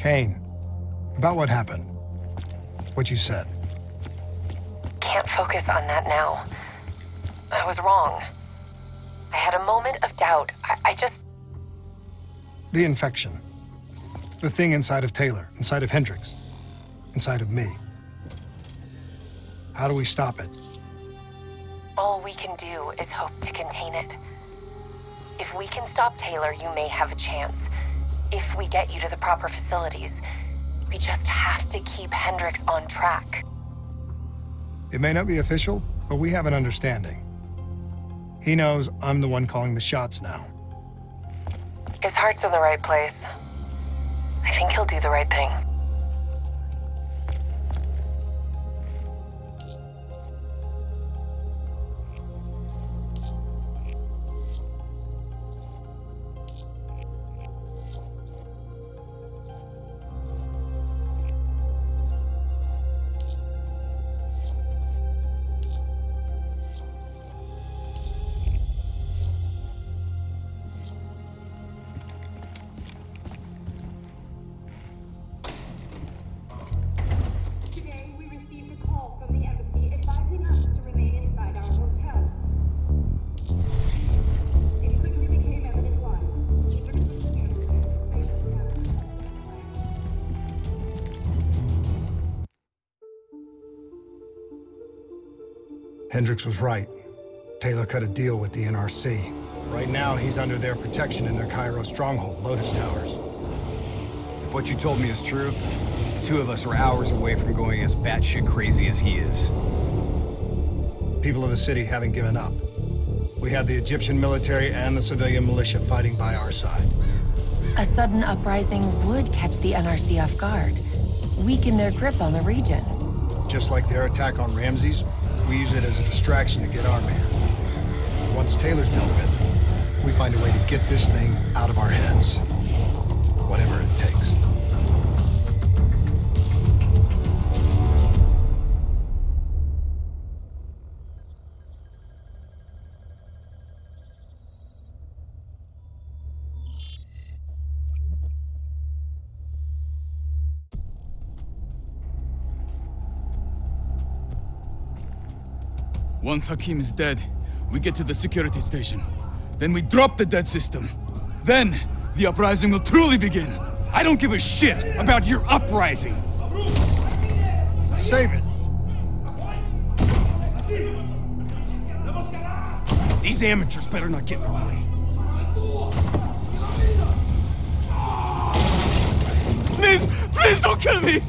Kane, about what happened, what you said. Can't focus on that now. I was wrong. I had a moment of doubt. I just... The infection. The thing inside of Taylor, inside of Hendricks, inside of me. How do we stop it? All we can do is hope to contain it. If we can stop Taylor, you may have a chance. If we get you to the proper facilities, we just have to keep Hendricks on track. It may not be official, but we have an understanding. He knows I'm the one calling the shots now. His heart's in the right place. I think he'll do the right thing. Hendricks was right. Taylor cut a deal with the NRC. Right now, he's under their protection in their Cairo stronghold, Lotus Towers. If what you told me is true, the two of us are hours away from going as batshit crazy as he is. People of the city haven't given up. We have the Egyptian military and the civilian militia fighting by our side. A sudden uprising would catch the NRC off guard, weaken their grip on the region. Just like their attack on Ramses, we use it as a distraction to get our man. Once Taylor's dealt with, we find a way to get this thing out of our heads. Whatever it takes. Once Hakim is dead, we get to the security station. Then we drop the dead system. Then, the uprising will truly begin. I don't give a shit about your uprising. Save it. These amateurs better not get in our way. Please, please don't kill me!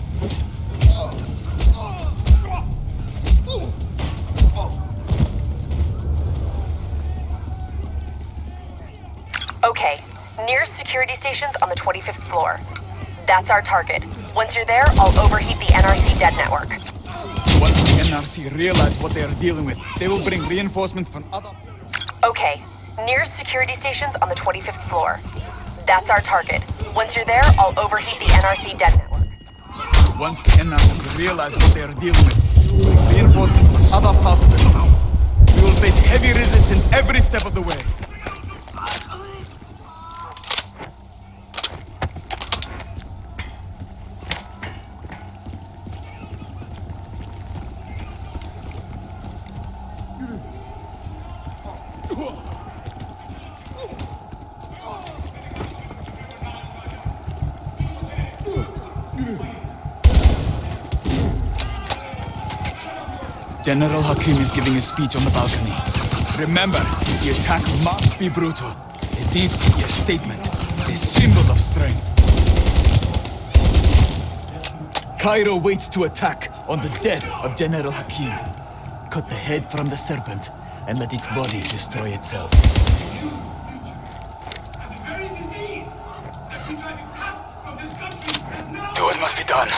Okay, nearest security station's on the 25th floor. That's our target. Once you're there, I'll overheat the NRC dead network. Once the NRC realize what they are dealing with, they will bring reinforcements from other... Okay, nearest security station's on the 25th floor. That's our target. Once you're there, I'll overheat the NRC dead network. Once the NRC realize what they are dealing with, they will bring reinforcements from other parts of the town. We will face heavy resistance every step of the way. General Hakim is giving a speech on the balcony. Remember, the attack must be brutal. It needs to be a statement, a symbol of strength. Cairo waits to attack on the death of General Hakim. Cut the head from the serpent and let its body destroy itself. Do what must be done.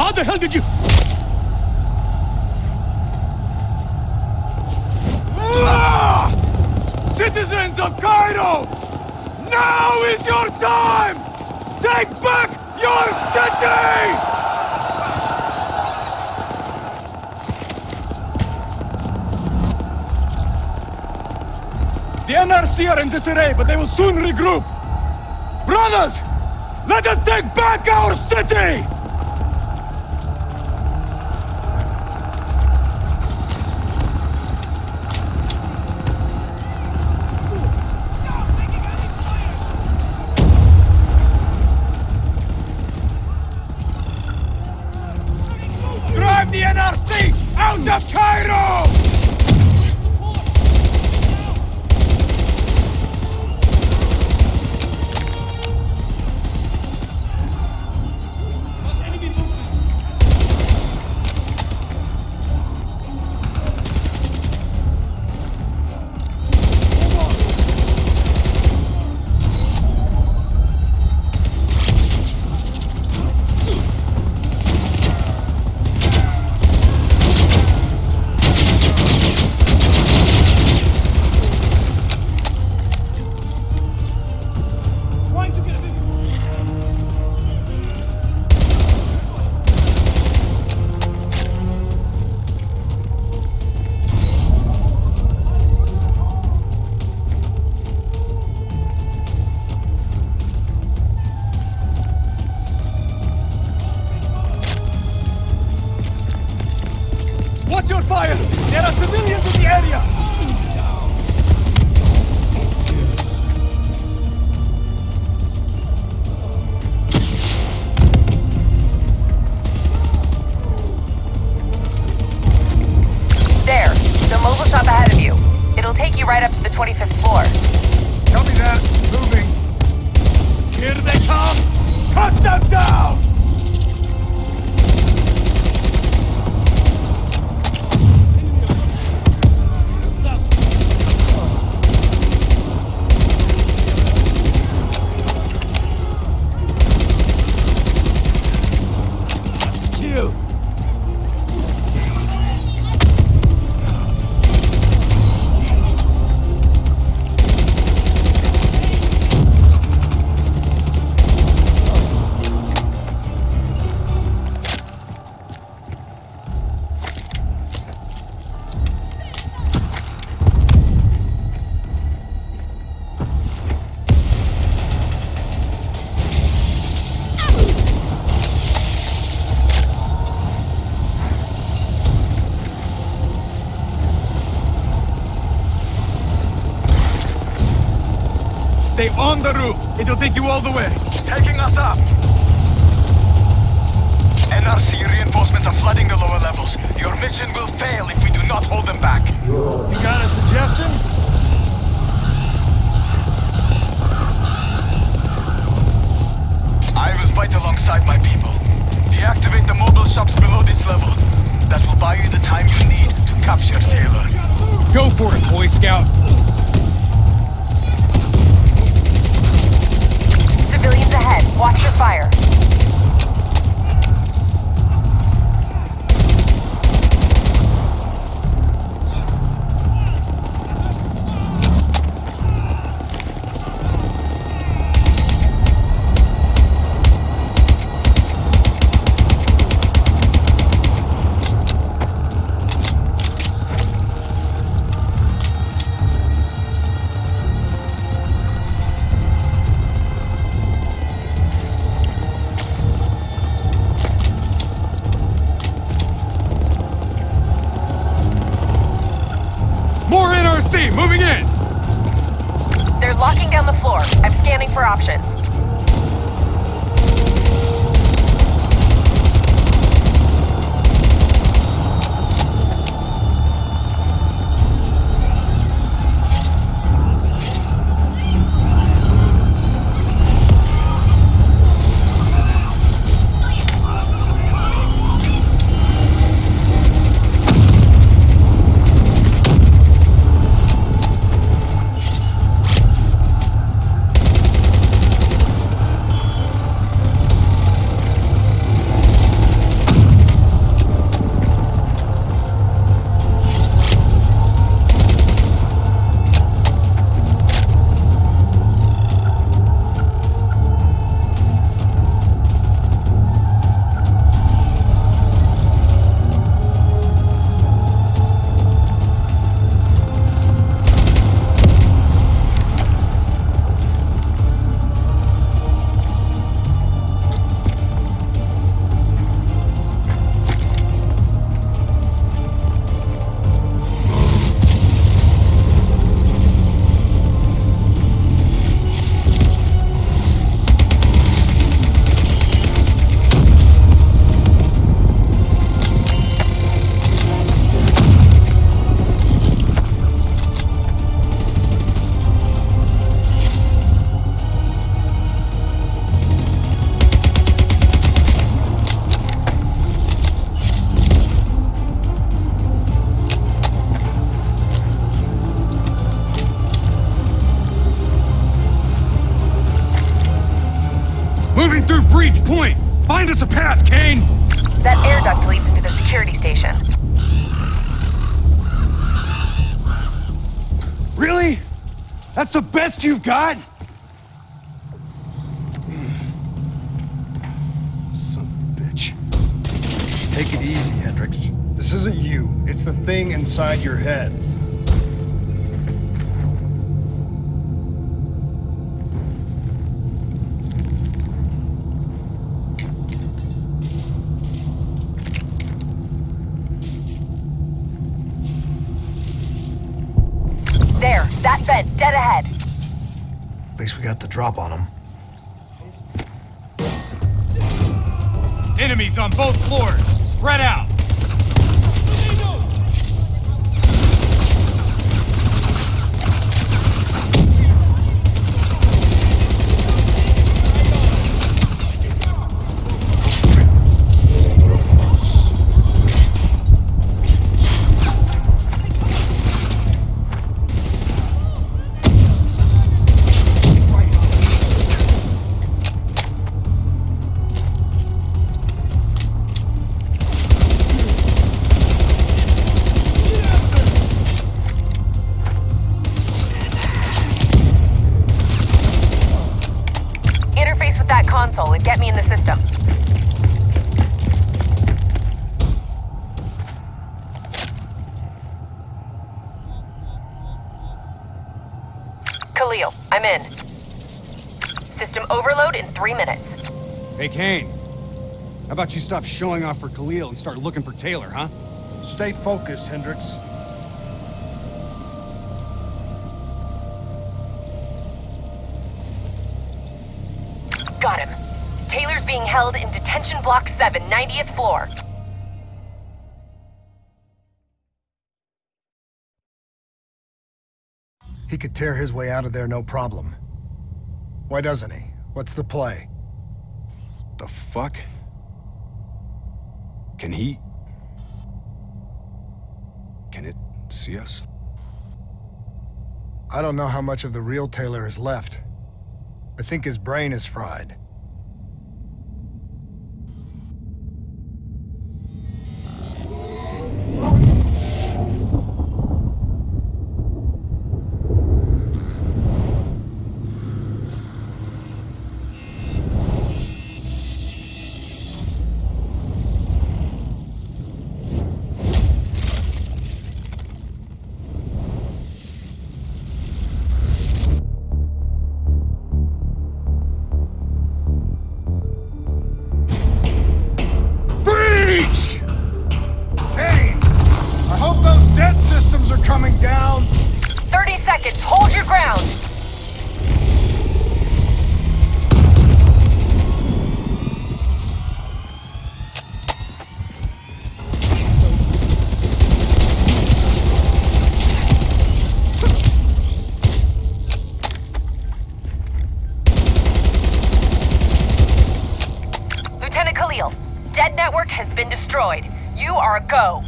What the hell did you... Citizens of Cairo! Now is your time! Take back your city! The NRC are in disarray, but they will soon regroup. Brothers, let us take back our city! Drive the NRC out of Cairo! Stay on the roof. It'll take you all the way. Taking us up. NRC reinforcements are flooding the lower levels. Your mission will fail if we do not hold them back. You got a suggestion? I was right alongside my people. Deactivate the mobile shops below this level. That will buy you the time you need to capture Taylor. Go for it, Boy Scout. Civilians ahead. Watch your fire. Moving through breach point! Find us a path, Kane! That air duct leads into the security station. Really? That's the best you've got? Son of a bitch. Take it easy, Hendricks. This isn't you. It's the thing inside your head. That vent, dead ahead. At least we got the drop on him. Enemies on both floors. Spread out. Khalil, I'm in. System overload in 3 minutes. Hey, Kane. How about you stop showing off for Khalil and start looking for Taylor, huh? Stay focused, Hendricks. Got him. Taylor's being held in Detention Block 7, 90th floor. He could tear his way out of there no problem. Why doesn't he? What's the play? The fuck? Can he... can it see us? I don't know how much of the real Taylor is left. I think his brain is fried. Go.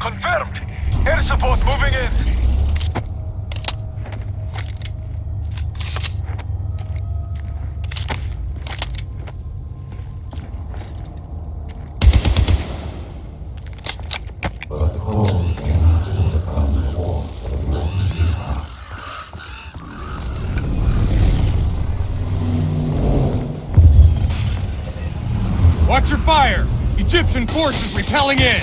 Confirmed. Air support moving in. Watch your fire. Egyptian forces repelling in.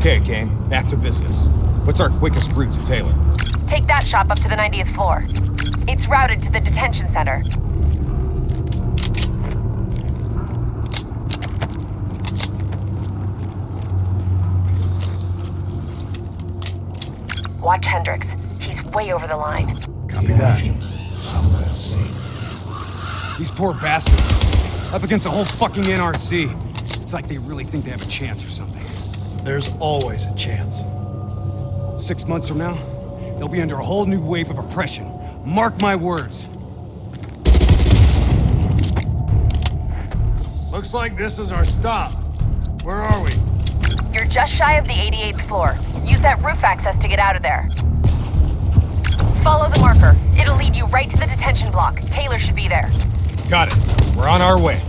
Okay, Kane. Back to business. What's our quickest route to Taylor? Take that shop up to the 90th floor. It's routed to the detention center. Watch Hendricks. He's way over the line. Copy that. These poor bastards. Up against the whole fucking NRC. It's like they really think they have a chance or something. There's always a chance. 6 months from now, they'll be under a whole new wave of oppression. Mark my words. Looks like this is our stop. Where are we? You're just shy of the 88th floor. Use that roof access to get out of there. Follow the marker. It'll lead you right to the detention block. Taylor should be there. Got it. We're on our way.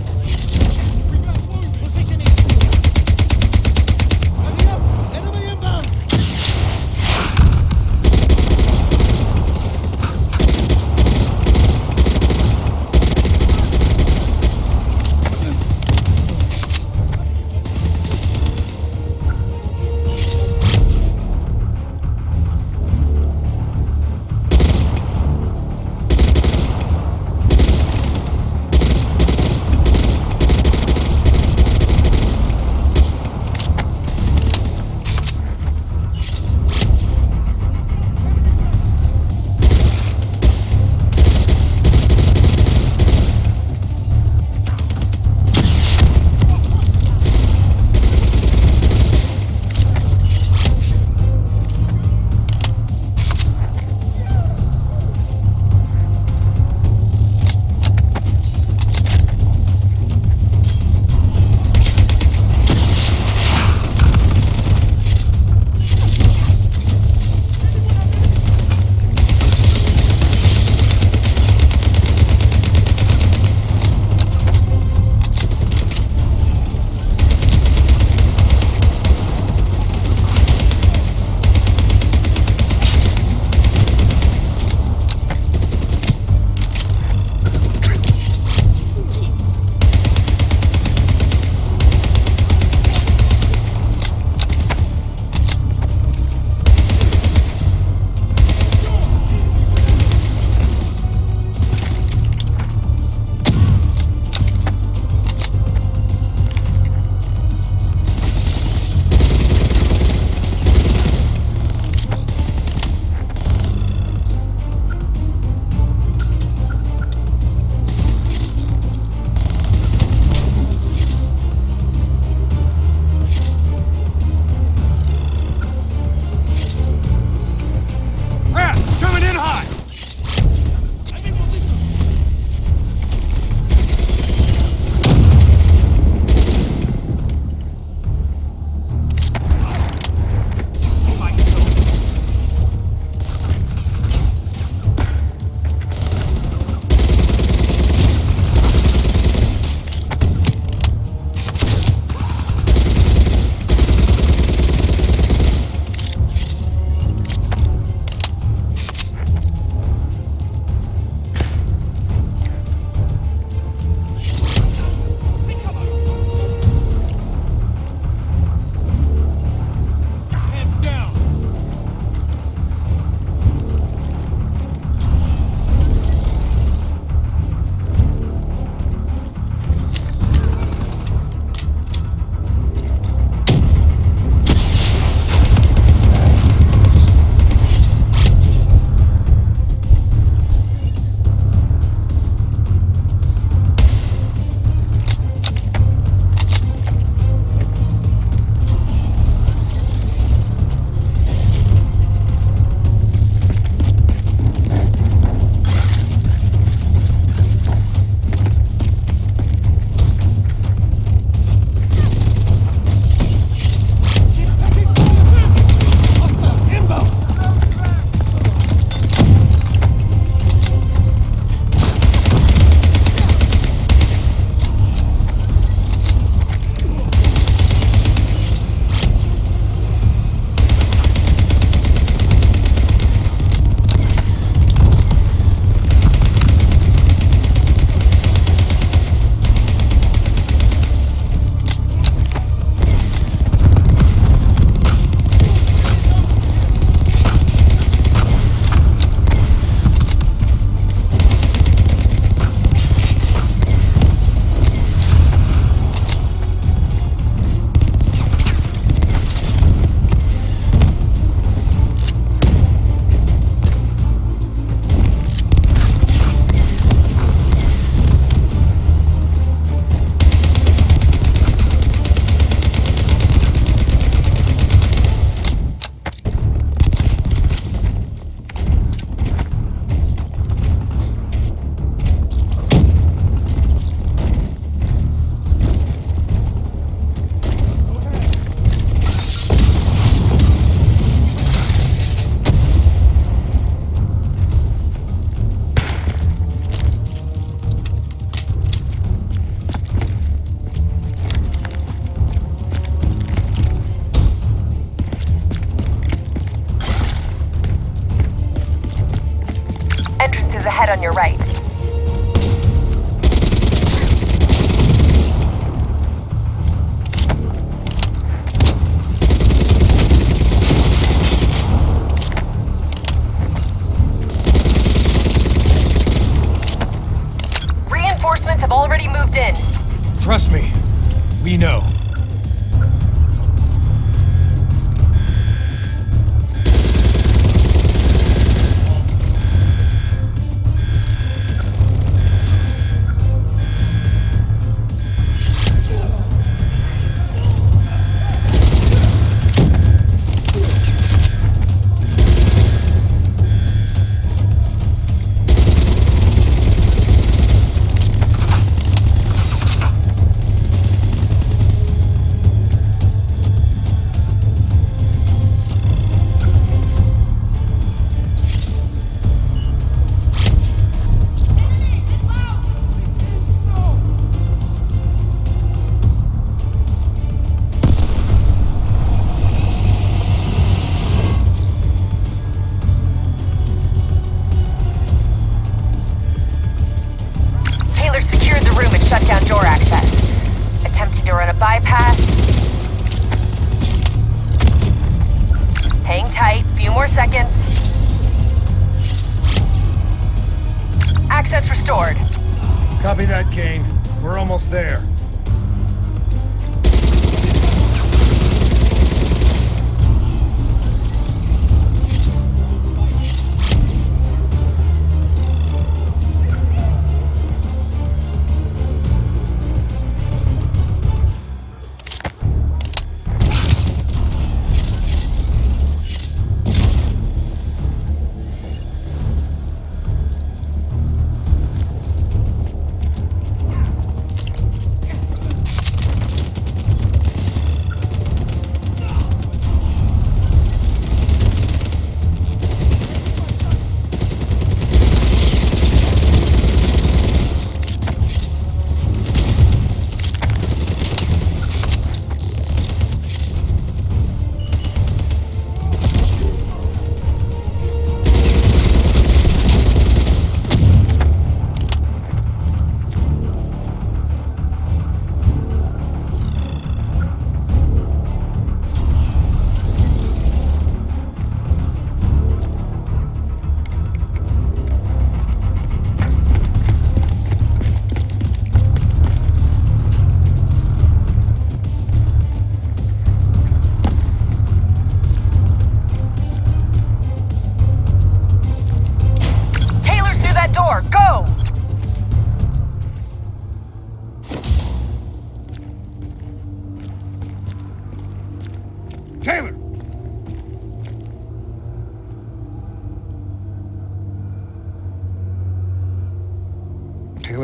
Exit is ahead on your right. Reinforcements have already moved in. Trust me, we know.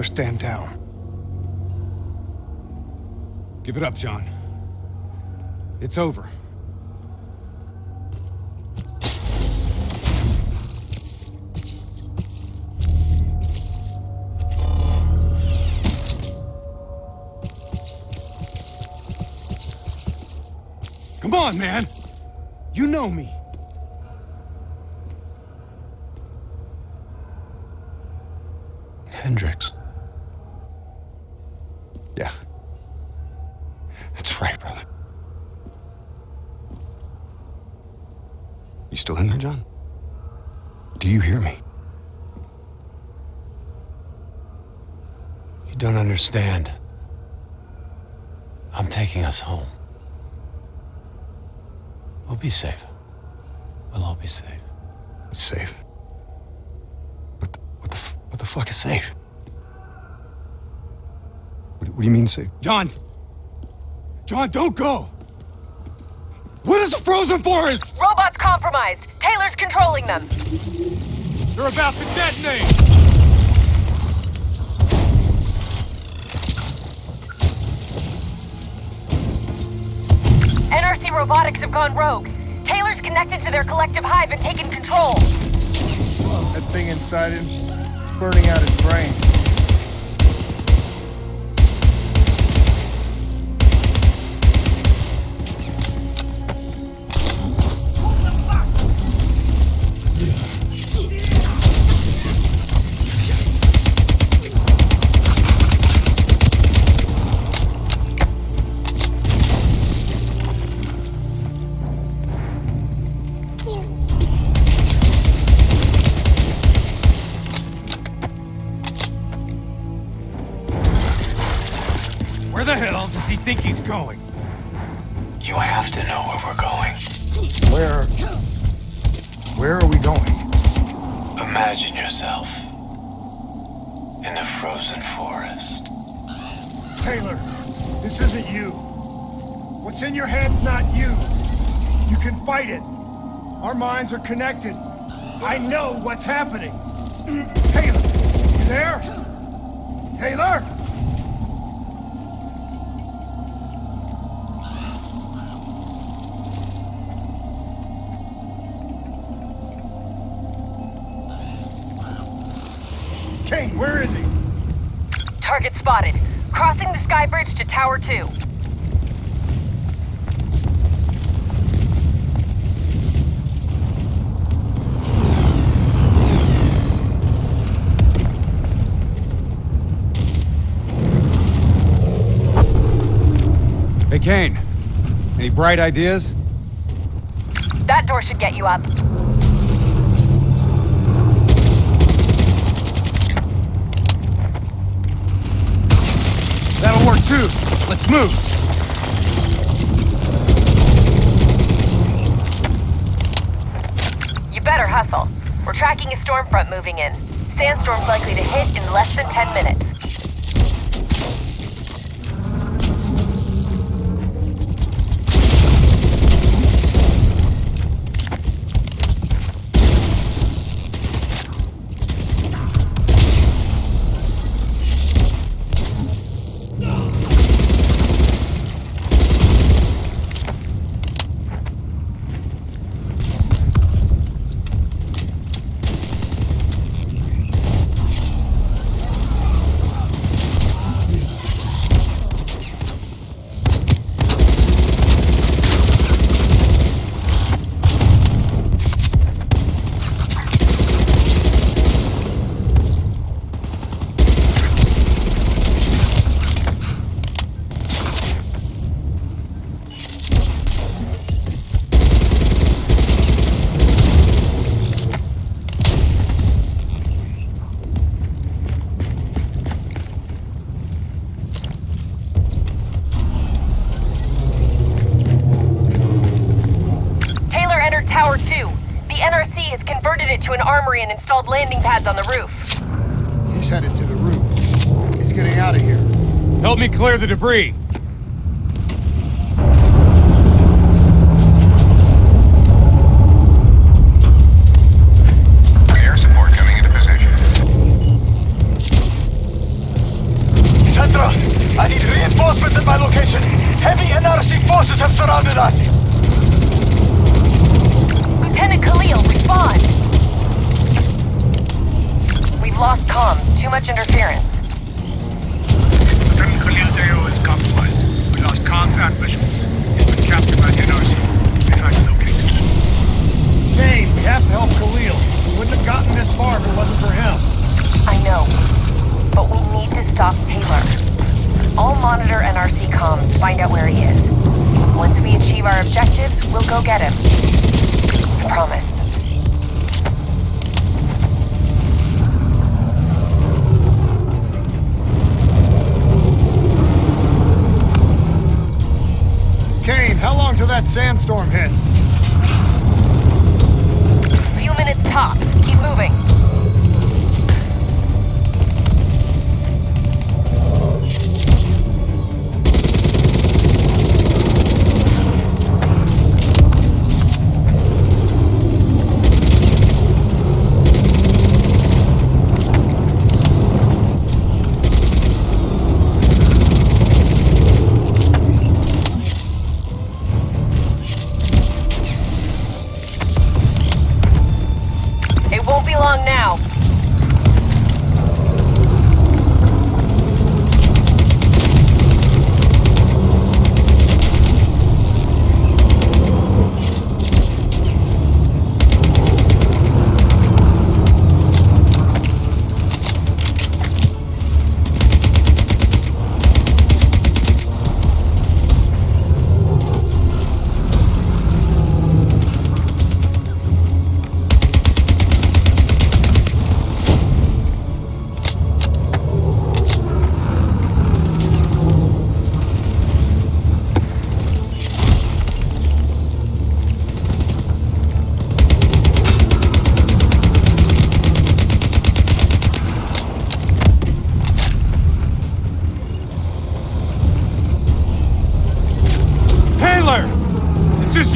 Stand down. Give it up, John. It's over. Come on, man. You know me. Hendricks. Yeah. That's right, brother. You still in there, John? Do you hear me? You don't understand. I'm taking us home. We'll be safe. We'll all be safe. Safe? What the fuck is safe? What do you mean, safe? John! John, don't go! What is a frozen forest? Robots compromised. Taylor's controlling them. They're about to detonate! NRC robotics have gone rogue. Taylor's connected to their collective hive and taken control. That thing inside him is burning out his brain. does he think he's going? You have to know where we're going. Where are we going? Imagine yourself in a frozen forest. Taylor, this isn't you. What's in your head's not you. You can fight it. Our minds are connected. I know what's happening. Taylor, you there? Taylor? Kane, where is he? Target spotted. Crossing the sky bridge to Tower 2. Hey, Kane. Any bright ideas? That door should get you up. That'll work too. Let's move. You better hustle. We're tracking a storm front moving in. Sandstorm's likely to hit in less than 10 minutes. And installed landing pads on the roof. He's headed to the roof. He's getting out of here. Help me clear the debris. Air support coming into position. Sandra, I need reinforcements at my location. Heavy NRC forces have surrounded us. Lieutenant Khalil, respond. Lost comms. Too much interference. Lieutenant Khalil's AO is compromised. We lost comms and visuals. He's been captured by the NRC. We're trying to locate him. Hey, we have to help Khalil. We wouldn't have gotten this far if it wasn't for him. I know. But we need to stop Taylor. I'll monitor NRC comms, find out where he is. Once we achieve our objectives, we'll go get him. I promise. How long till that sandstorm hits? A few minutes tops. Keep moving.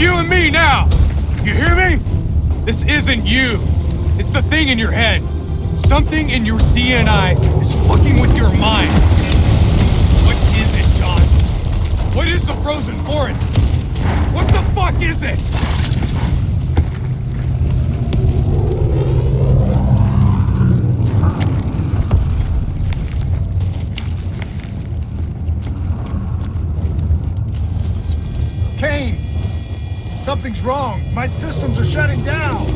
you and me now. You hear me? This isn't you. It's the thing in your head. Something in your DNI is fucking with your mind. What is it, John? What is the frozen forest? What the fuck is it? Kane! Something's wrong. My systems are shutting down.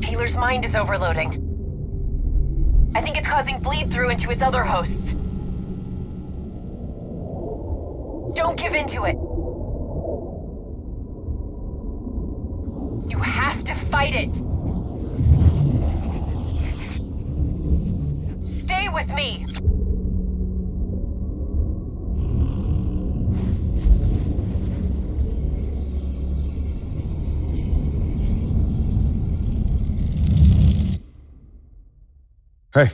Taylor's mind is overloading. I think it's causing bleed through into its other hosts. Don't give in to it. You have to fight it. Stay with me. Hey,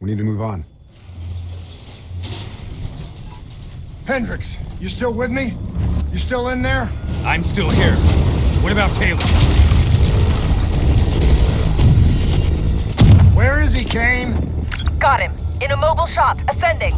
we need to move on. Hendricks, you still with me? You still in there? I'm still here. What about Taylor? Where is he, Kane? Got him. In a mobile shop, ascending.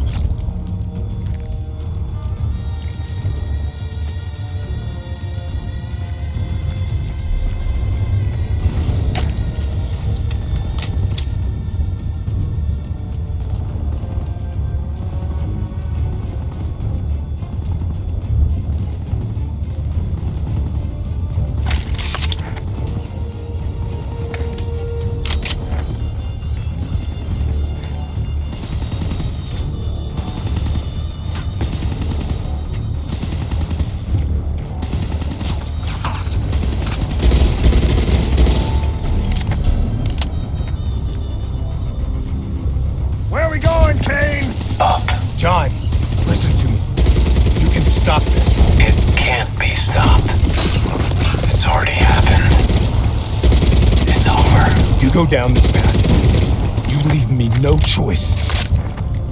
Down this path. You leave me no choice.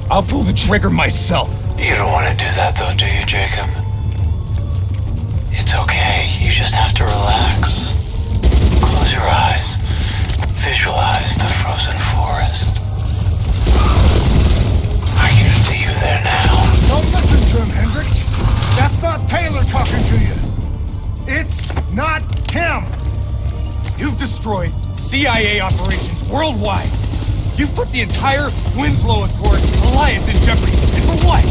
I'll pull the trigger myself. You don't want to do that though, do you, Jacob? It's okay. You just have to relax. Close your eyes. Visualize the frozen forest. I can see you there now. Don't listen to him, Hendricks. That's not Taylor talking to you. It's not him. You've destroyed CIA operations worldwide. You've put the entire Winslow Accord alliance in jeopardy. And for what?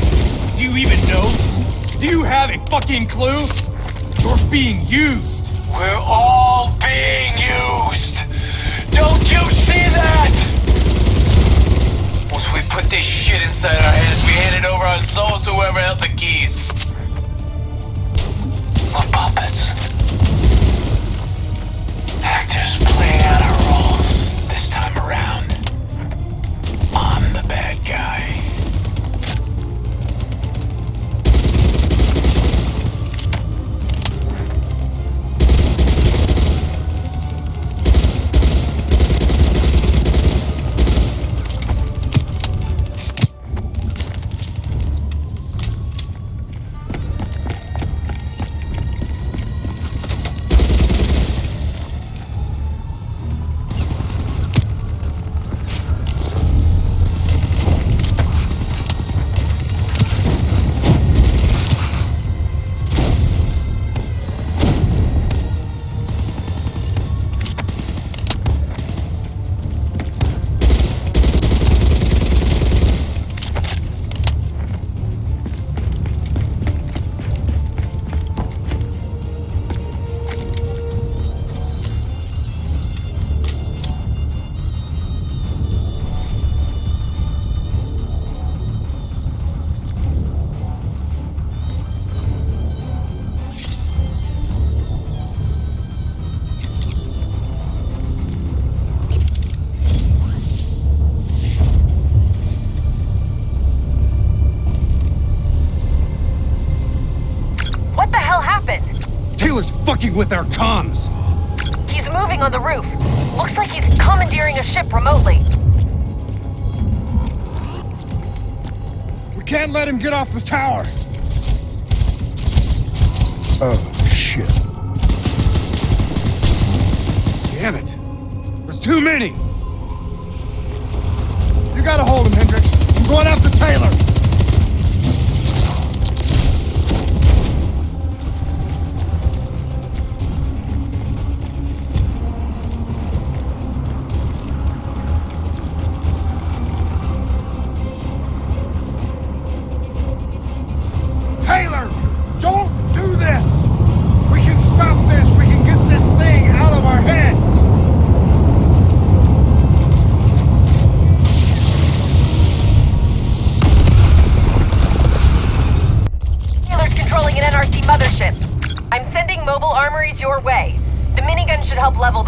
Do you even know? Do you have a fucking clue? You're being used. We're all being used. Don't you see that? Once we put this shit inside our heads, we hand it over our souls to whoever held the keys. We're puppets. Actors playing out our roles this time around. I'm the bad guy. Taylor's fucking with our comms! He's moving on the roof. Looks like he's commandeering a ship remotely. We can't let him get off the tower! Oh, shit. Damn it! There's too many! You gotta hold him, Hendricks. I'm going after Taylor!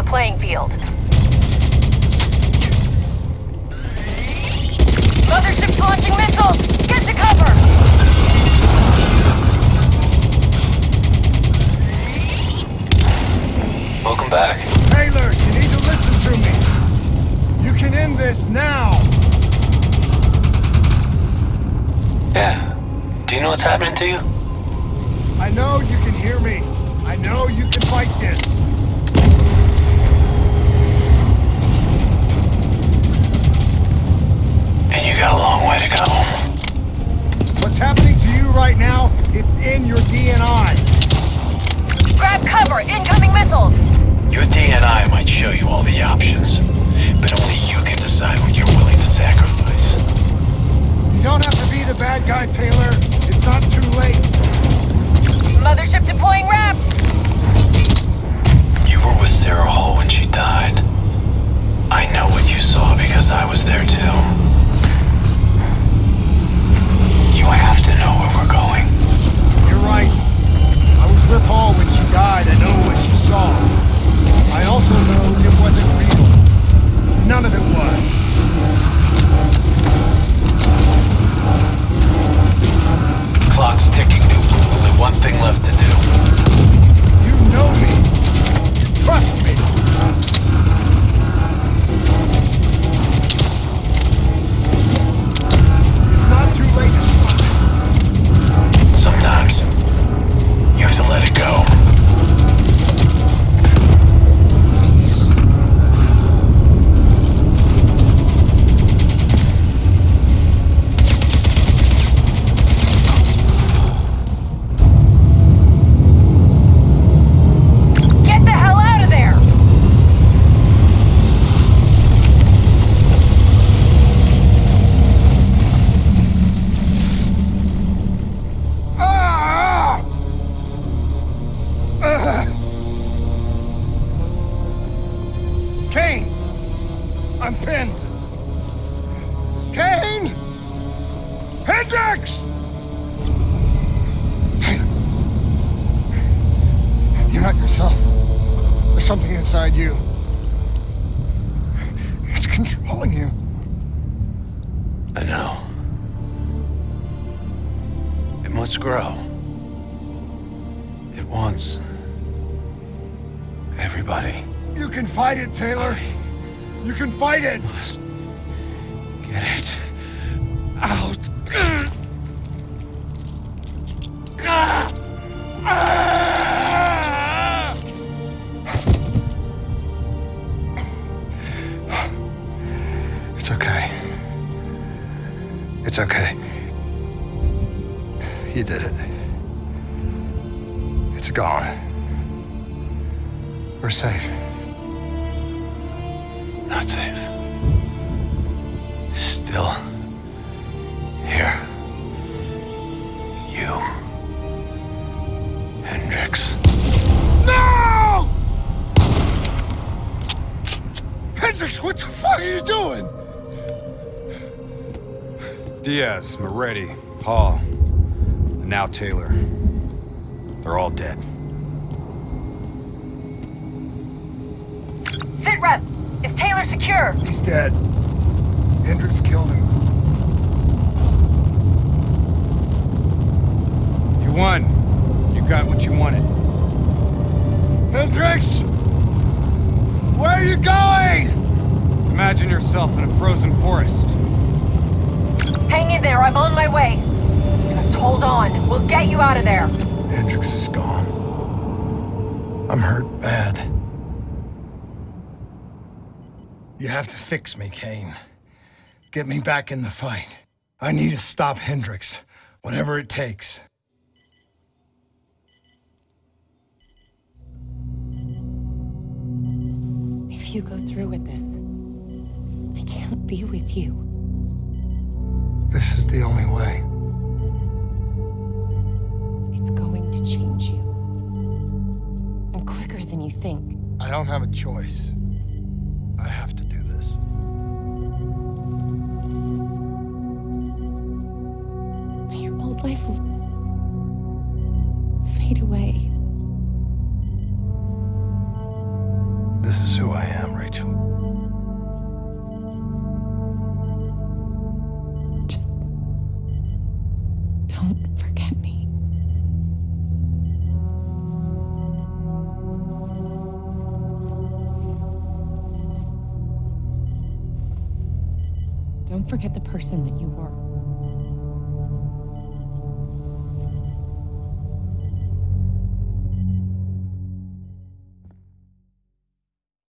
Playing field. Mothership's launching missiles! Get to cover! Welcome back. Taylor, you need to listen to me. You can end this now. Yeah. Do you know what's happening to you? I know you can hear me. I know you can fight this. Got a long way to go. What's happening to you right now, it's in your DNI. Grab cover! Incoming missiles! Your DNI might show you all the options, but only you can decide what you're willing to sacrifice. You don't have to be the bad guy, Taylor. It's not too late. Mothership deploying Raps! You were with Sarah Hall when she died. I know what you saw because I was there too. You have to know where we're going. You're right. I was with Hall when she died. I know what she saw. I also know it wasn't real. None of it was. Clock's ticking, Duplin. Only one thing left to do. You know me. You trust me. It's not too late to stop. Sometimes, you have to let it go. Get the hell out of there! Fight it, Taylor. You can fight it. Must get it out. It's okay. It's okay. You did it. It's gone. We're safe. Not safe. Still here. You, Hendricks. No! Hendricks, what the fuck are you doing? Diaz, Maretti, Hall, and now Taylor. They're all dead. Sit rep. Is Taylor secure? He's dead. Hendricks killed him. You won. You got what you wanted. Hendricks! Where are you going? Imagine yourself in a frozen forest. Hang in there, I'm on my way. Just hold on, we'll get you out of there. Hendricks is gone. I'm hurt bad. You have to fix me, Kane. Get me back in the fight. I need to stop Hendricks, whatever it takes. If you go through with this, I can't be with you. This is the only way. It's going to change you. And quicker than you think. I don't have a choice. I have to do this. May your old life fade away. This is who I am, Rachel. Just don't forget me. Don't forget the person that you were.